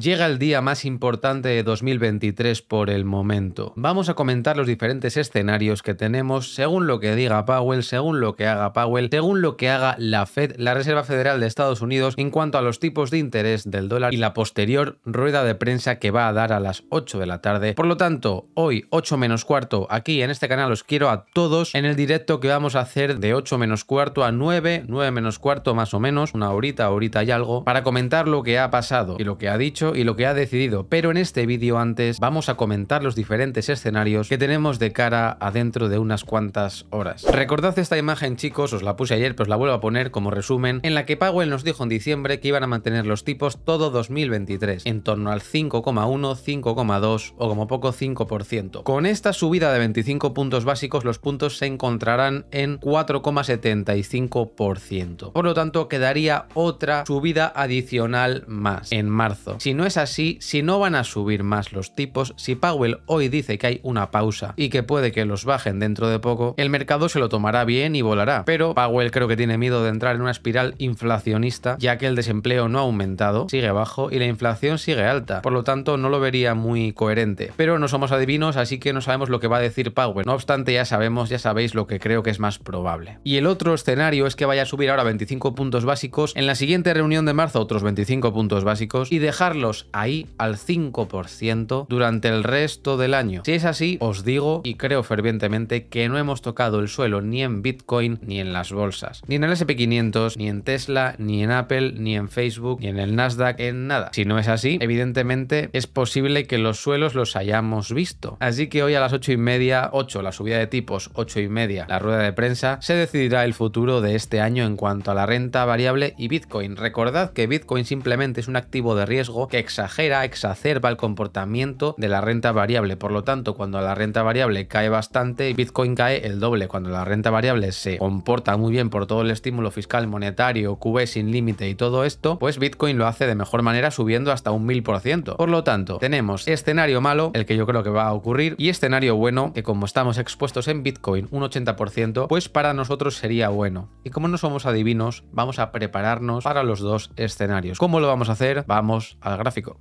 Llega el día más importante de 2023 por el momento. Vamos a comentar los diferentes escenarios que tenemos según lo que diga Powell, según lo que haga Powell, según lo que haga la FED, la Reserva Federal de Estados Unidos, en cuanto a los tipos de interés del dólar y la posterior rueda de prensa que va a dar a las 8 de la tarde. Por lo tanto, hoy 8 menos cuarto, aquí en este canal os quiero a todos en el directo que vamos a hacer de 8 menos cuarto a 9, 9 menos cuarto más o menos, una horita, horita y algo, para comentar lo que ha pasado y lo que ha dicho y lo que ha decidido, pero en este vídeo antes vamos a comentar los diferentes escenarios que tenemos de cara a dentro de unas cuantas horas. Recordad esta imagen, chicos, os la puse ayer pero os la vuelvo a poner como resumen, en la que Powell nos dijo en diciembre que iban a mantener los tipos todo 2023, en torno al 5,1, 5,2 o como poco 5%. Con esta subida de 25 puntos básicos los puntos se encontrarán en 4,75%. Por lo tanto quedaría otra subida adicional más en marzo. Si no es así, si no van a subir más los tipos, si Powell hoy dice que hay una pausa y que puede que los bajen dentro de poco, el mercado se lo tomará bien y volará. Pero Powell creo que tiene miedo de entrar en una espiral inflacionista, ya que el desempleo no ha aumentado, sigue bajo y la inflación sigue alta. Por lo tanto, no lo vería muy coherente. Pero no somos adivinos, así que no sabemos lo que va a decir Powell. No obstante, ya sabéis lo que creo que es más probable. Y el otro escenario es que vaya a subir ahora 25 puntos básicos, en la siguiente reunión de marzo otros 25 puntos básicos y dejar ahí al 5% durante el resto del año. Si es así, os digo y creo fervientemente que no hemos tocado el suelo ni en Bitcoin ni en las bolsas, ni en el S&P 500, ni en Tesla, ni en Apple, ni en Facebook, ni en el Nasdaq, en nada. Si no es así, evidentemente es posible que los suelos los hayamos visto. Así que hoy a las 8:30, 8 la subida de tipos, 8:30 la rueda de prensa, se decidirá el futuro de este año en cuanto a la renta variable y Bitcoin. Recordad que Bitcoin simplemente es un activo de riesgo que exacerba el comportamiento de la renta variable. Por lo tanto, cuando la renta variable cae bastante, Bitcoin cae el doble. Cuando la renta variable se comporta muy bien por todo el estímulo fiscal, monetario, QE sin límite y todo esto, pues Bitcoin lo hace de mejor manera subiendo hasta un 1000%. Por lo tanto, tenemos escenario malo, el que yo creo que va a ocurrir, y escenario bueno, que como estamos expuestos en Bitcoin un 80%, pues para nosotros sería bueno. Y como no somos adivinos, vamos a prepararnos para los dos escenarios. ¿Cómo lo vamos a hacer? Vamos al gráfico.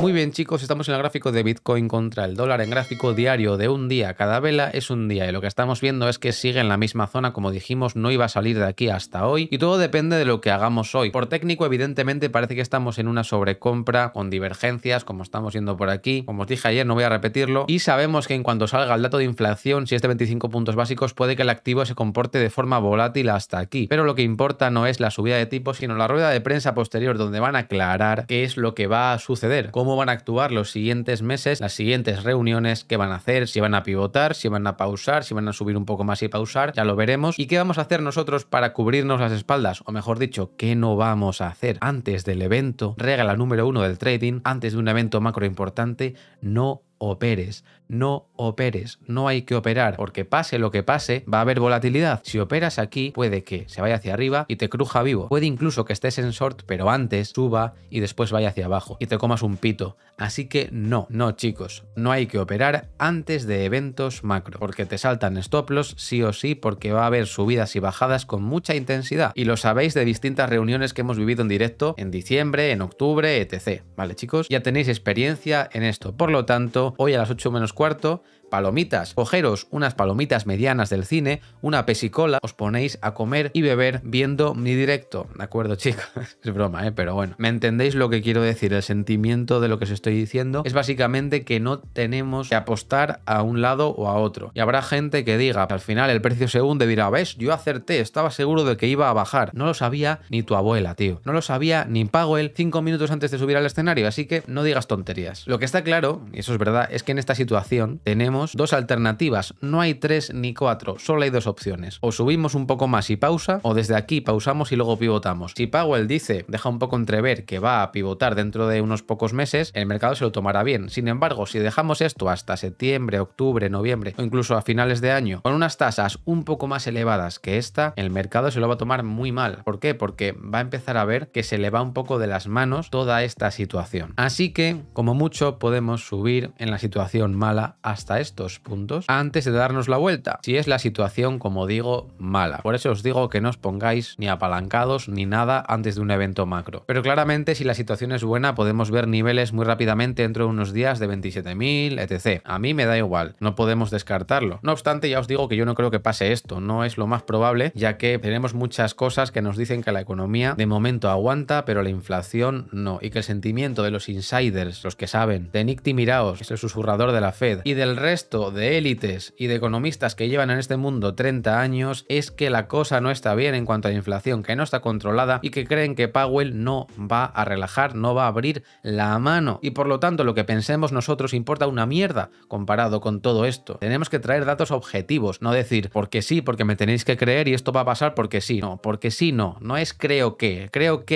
Muy bien, chicos, estamos en el gráfico de Bitcoin contra el dólar, en gráfico diario de un día. Cada vela es un día y lo que estamos viendo es que sigue en la misma zona. Como dijimos, no iba a salir de aquí hasta hoy y todo depende de lo que hagamos hoy. Por técnico, evidentemente, parece que estamos en una sobrecompra con divergencias, como estamos viendo por aquí. Como os dije ayer, no voy a repetirlo. Y sabemos que en cuanto salga el dato de inflación, si es de 25 puntos básicos, puede que el activo se comporte de forma volátil hasta aquí. Pero lo que importa no es la subida de tipos, sino la rueda de prensa posterior, donde van a aclarar qué es lo que va a suceder, cómo van a actuar los siguientes meses, las siguientes reuniones, qué van a hacer, si van a pivotar, si van a pausar, si van a subir un poco más y pausar, ya lo veremos. Y qué vamos a hacer nosotros para cubrirnos las espaldas, o mejor dicho, qué no vamos a hacer antes del evento. Regla número 1 del trading, antes de un evento macro importante, no operes. No operes, no hay que operar, porque pase lo que pase, va a haber volatilidad. Si operas aquí, puede que se vaya hacia arriba y te cruja vivo. Puede incluso que estés en short, pero antes suba y después vaya hacia abajo y te comas un pito. Así que no, chicos, no hay que operar antes de eventos macro, porque te saltan stop loss sí o sí, porque va a haber subidas y bajadas con mucha intensidad. Y lo sabéis de distintas reuniones que hemos vivido en directo en diciembre, en octubre, etc. Vale, chicos, ya tenéis experiencia en esto. Por lo tanto, hoy a las 8 menos cuarto, palomitas. Cogeros unas palomitas medianas del cine, una pesicola, os ponéis a comer y beber viendo mi directo. ¿De acuerdo, chicos? Es broma, pero bueno. ¿Me entendéis lo que quiero decir? El sentimiento de lo que os estoy diciendo es básicamente que no tenemos que apostar a un lado o a otro. Y habrá gente que diga, al final el precio se hunde, dirá, ¿ves? Yo acerté, estaba seguro de que iba a bajar. No lo sabía ni tu abuela, tío. No lo sabía ni Powell 5 minutos antes de subir al escenario, así que no digas tonterías. Lo que está claro, y eso es verdad, es que en esta situación tenemos dos alternativas, no hay 3 ni 4, solo hay 2 opciones. O subimos un poco más y pausa, o desde aquí pausamos y luego pivotamos. Si Powell dice, deja un poco entrever que va a pivotar dentro de unos pocos meses, el mercado se lo tomará bien. Sin embargo, si dejamos esto hasta septiembre, octubre, noviembre o incluso a finales de año, con unas tasas un poco más elevadas que esta, el mercado se lo va a tomar muy mal. ¿Por qué? Porque va a empezar a ver que se le va un poco de las manos toda esta situación. Así que, como mucho, podemos subir en la situación mala hasta esto. estos puntos antes de darnos la vuelta, si es la situación, como digo, mala. Por eso os digo que no os pongáis ni apalancados ni nada antes de un evento macro. Pero claramente, si la situación es buena, podemos ver niveles muy rápidamente dentro de unos días de 27.000, etc. A mí me da igual, no podemos descartarlo. No obstante, ya os digo que yo no creo que pase esto, no es lo más probable, ya que tenemos muchas cosas que nos dicen que la economía de momento aguanta, pero la inflación no, y que el sentimiento de los insiders, los que saben, de Nick Timiraos, que es el susurrador de la FED, y del resto de élites y de economistas que llevan en este mundo 30 años, es que la cosa no está bien en cuanto a la inflación, que no está controlada y que creen que Powell no va a relajar, no va a abrir la mano, y por lo tanto lo que pensemos nosotros importa una mierda comparado con todo esto. Tenemos que traer datos objetivos, no decir porque sí, porque me tenéis que creer y esto va a pasar porque sí, no, porque sí, no, no es creo que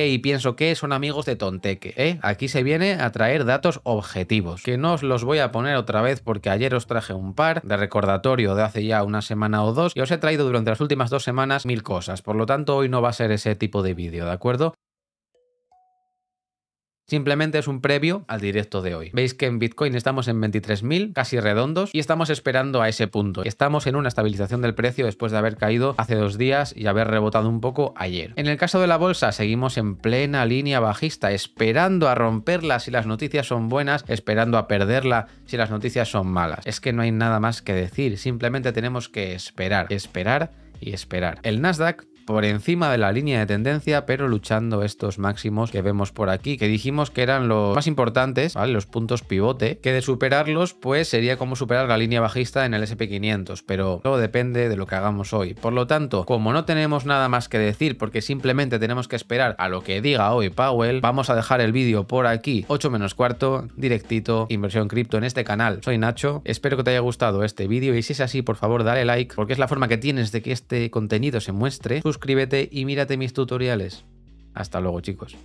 y pienso que son amigos de tonteque, ¿eh? Aquí se viene a traer datos objetivos, que no os los voy a poner otra vez porque ayer os traje un par de recordatorio de hace ya una semana o dos y os he traído durante las últimas dos semanas 1000 cosas, por lo tanto hoy no va a ser ese tipo de vídeo, ¿de acuerdo? Simplemente es un previo al directo de hoy. Veis que en Bitcoin estamos en 23.000, casi redondos, y estamos esperando a ese punto. Estamos en una estabilización del precio después de haber caído hace 2 días y haber rebotado un poco ayer. En el caso de la bolsa, seguimos en plena línea bajista, esperando a romperla si las noticias son buenas, esperando a perderla si las noticias son malas. Es que no hay nada más que decir, simplemente tenemos que esperar, esperar y esperar. El Nasdaq, por encima de la línea de tendencia, pero luchando estos máximos que vemos por aquí, que dijimos que eran los más importantes, ¿vale? Los puntos pivote, que de superarlos, pues sería como superar la línea bajista en el S&P 500, pero todo depende de lo que hagamos hoy. Por lo tanto, como no tenemos nada más que decir, porque simplemente tenemos que esperar a lo que diga hoy Powell, vamos a dejar el vídeo por aquí, 8 menos cuarto, directito, Inversión Cripto en este canal. Soy Nacho, espero que te haya gustado este vídeo y si es así, por favor, dale like, porque es la forma que tienes de que este contenido se muestre. Suscríbete y mírate mis tutoriales. Hasta luego, chicos.